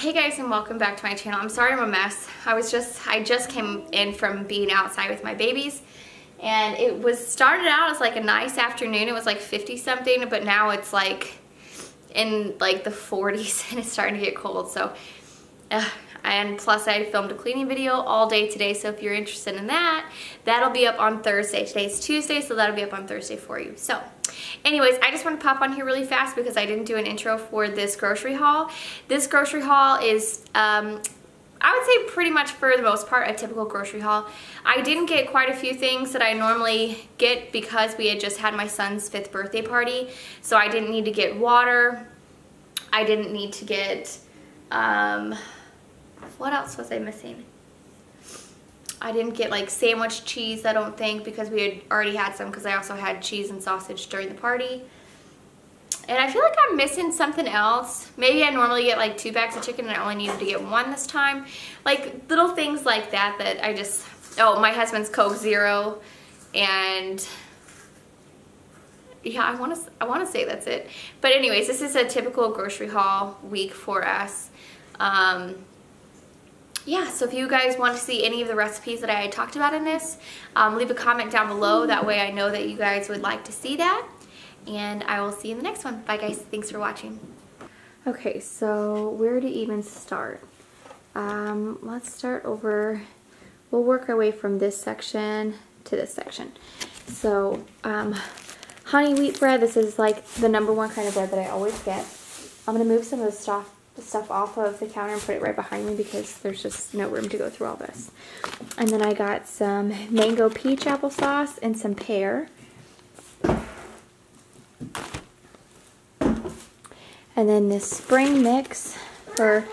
Hey guys, and welcome back to my channel. I'm sorry I'm a mess. I just came in from being outside with my babies, and it was started out as like a nice afternoon. It was like 50 something, but now it's like in like the 40s and it's starting to get cold. So and plus I filmed a cleaning video all day today, so if you're interested in that, that'll be up on Thursday. Today's Tuesday, so that'll be up on Thursday for you. So anyways, I just want to pop on here really fast because I didn't do an intro for this grocery haul. This grocery haul is, I would say pretty much for the most part, a typical grocery haul. I didn't get quite a few things that I normally get because we had just had my son's 5th birthday party. So I didn't need to get water. I didn't need to get, what else was I missing? I didn't get like sandwich cheese, I don't think, because we had already had some, because I also had cheese and sausage during the party. And I feel like I'm missing something else. Maybe I normally get like 2 bags of chicken and I only needed to get 1 this time. Like little things like that that I just, oh, my husband's Coke Zero, and yeah, I want to say that's it. But anyways, this is a typical grocery haul week for us. Yeah, so if you guys want to see any of the recipes that I talked about in this, leave a comment down below. That way I know that you guys would like to see that. And I will see you in the next one. Bye guys, thanks for watching. Okay, so where to even start? Let's start over. We'll work our way from this section to this section. So, honey wheat bread. This is like the #1 kind of bread that I always get. I'm going to move some of the stuff off of the counter and put it right behind me because there's just no room to go through all this. And then I got some mango peach applesauce and some pear. And then this spring mix for,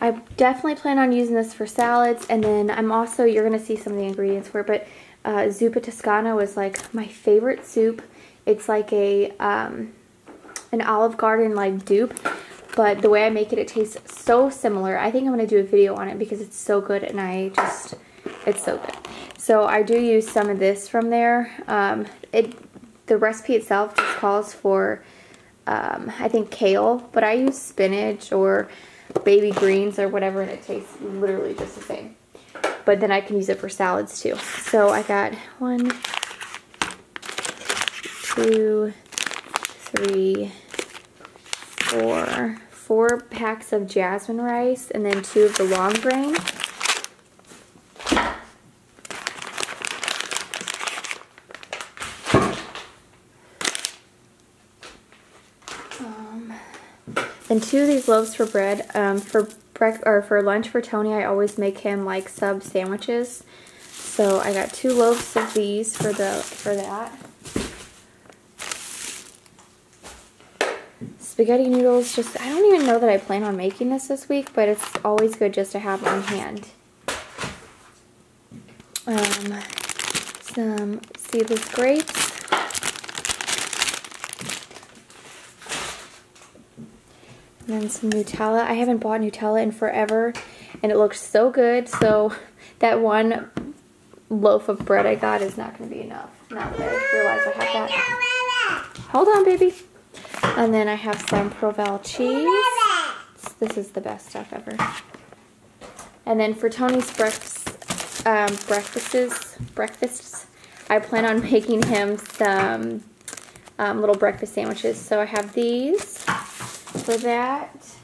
I definitely plan on using this for salads. And then I'm also, you're going to see some of the ingredients for it, but Zuppa Toscana was like my favorite soup. It's like a an Olive Garden like dupe. But the way I make it, it tastes so similar. I think I'm going to do a video on it because it's so good, and it's so good. So I do use some of this from there. The recipe itself just calls for, I think, kale, but I use spinach or baby greens or whatever, and it tastes literally just the same. But then I can use it for salads too. So I got 1, 2, 3, 4 packs of jasmine rice, and then 2 of the long grain. And 2 of these loaves for bread. For lunch for Tony, I always make him like sub sandwiches. So I got 2 loaves of these for that. Spaghetti noodles, just, I don't even know that I plan on making this week, but it's always good just to have on hand. Some seedless grapes. And then some Nutella. I haven't bought Nutella in forever, and it looks so good, so that 1 loaf of bread I got is not going to be enough. Now that I realize I have that. Hold on, baby. And then I have some Provel cheese. This is the best stuff ever. And then for Tony's breakfasts, I plan on making him some little breakfast sandwiches. So I have these for that.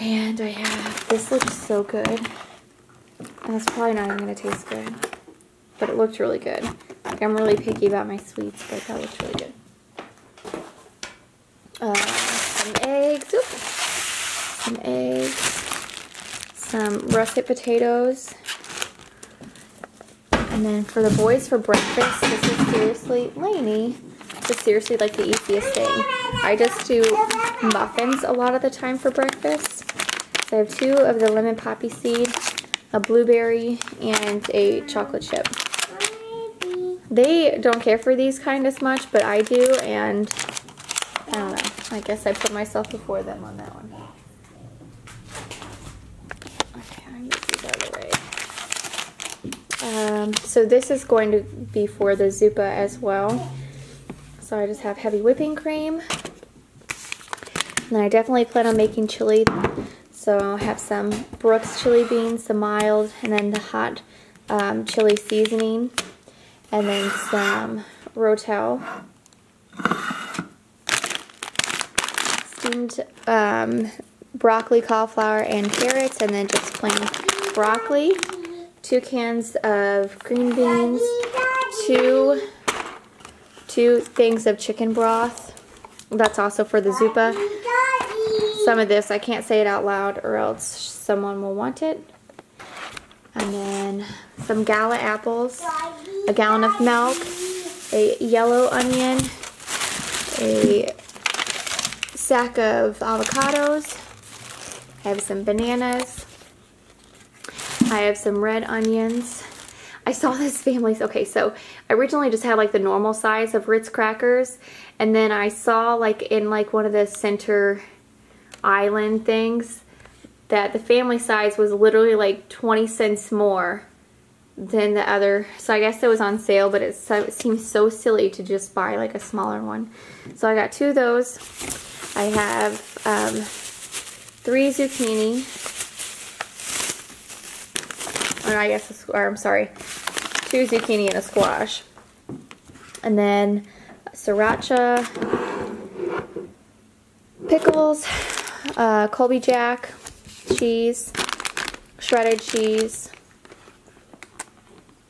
And I have, this looks so good. And it's probably not even going to taste good. But it looked really good. Like, I'm really picky about my sweets, but that looks really good. Some eggs, some russet potatoes, and then for the boys for breakfast, this is seriously, Lainey, this is seriously like the easiest thing. I just do muffins a lot of the time for breakfast. So I have 2 of the lemon poppy seed, a blueberry, and a chocolate chip. They don't care for these kind as much, but I do, and I don't know. I guess I put myself before them on that one. Okay, I'm going to do that right. So this is going to be for the Zuppa as well. So I just have heavy whipping cream. And I definitely plan on making chili. So I'll have some Brooks chili beans, some mild, and then the hot chili seasoning. And then some Rotel. Steamed broccoli, cauliflower, and carrots. And then just plain broccoli. 2 cans of green beans. Two things of chicken broth. That's also for the Zuppa. Some of this, I can't say it out loud or else someone will want it. And then some gala apples, a gallon of milk, a yellow onion, a sack of avocados. I have some bananas. I have some red onions. I saw this family's, okay, so I originally just had like the normal size of Ritz crackers, and then I saw like in like one of the center island things that the family size was literally like 20 cents more than the other. So I guess it was on sale, but it seems so silly to just buy like a smaller one. So I got 2 of those. I have 3 zucchini. Or I guess, or I'm sorry, 2 zucchini and a squash. And then sriracha, pickles, Colby Jack, cheese, shredded cheese,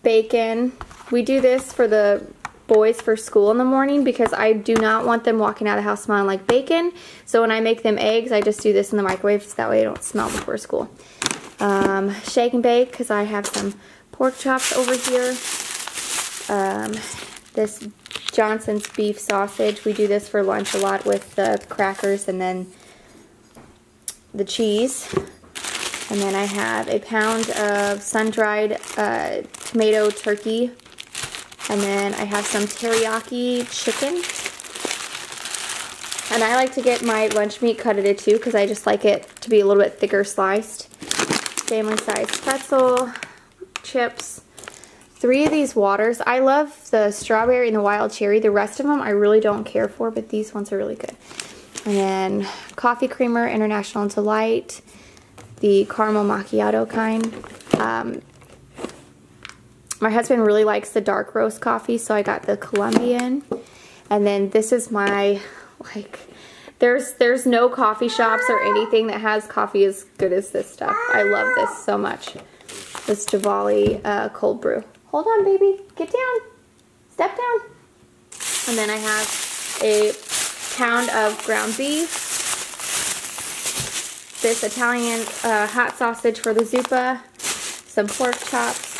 bacon. We do this for the boys for school in the morning because I do not want them walking out of the house smelling like bacon. So when I make them eggs, I just do this in the microwave so that way they don't smell before school. Shake and bake because I have some pork chops over here. This Johnson's beef sausage, we do this for lunch a lot with the crackers and then the cheese. And then I have a pound of sun-dried tomato turkey, and then I have some teriyaki chicken. And I like to get my lunch meat cut into 2 because I just like it to be a little bit thicker sliced. Family size pretzel, chips, 3 of these waters. I love the strawberry and the wild cherry. The rest of them I really don't care for, but these ones are really good. And then coffee creamer, International Delight, the caramel macchiato kind. My husband really likes the dark roast coffee, so I got the Colombian. And then this is my, like, There's no coffee shops or anything that has coffee as good as this stuff. I love this so much. This Diwali cold brew. Hold on, baby. Get down. Step down. And then I have a pound of ground beef. This Italian hot sausage for the Zuppa. Some pork chops.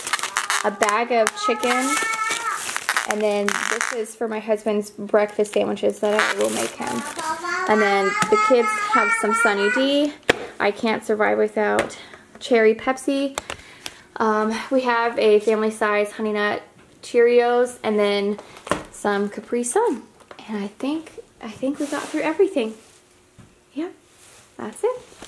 A bag of chicken. And then this is for my husband's breakfast sandwiches that I will make him. And then the kids have some Sunny D. I can't survive without Cherry Pepsi. We have a family size Honey Nut Cheerios and then some Capri Sun. And I think we got through everything. Yeah, that's it.